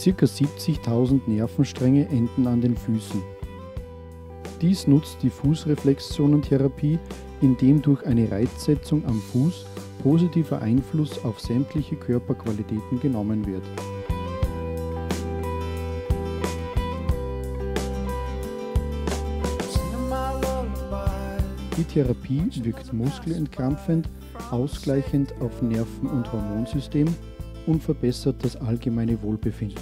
Circa 70.000 Nervenstränge enden an den Füßen. Dies nutzt die Fußreflexzonen-Therapie, indem durch eine Reizsetzung am Fuß positiver Einfluss auf sämtliche Körperqualitäten genommen wird. Die Therapie wirkt muskelentkrampfend, ausgleichend auf Nerven- und Hormonsystem und verbessert das allgemeine Wohlbefinden.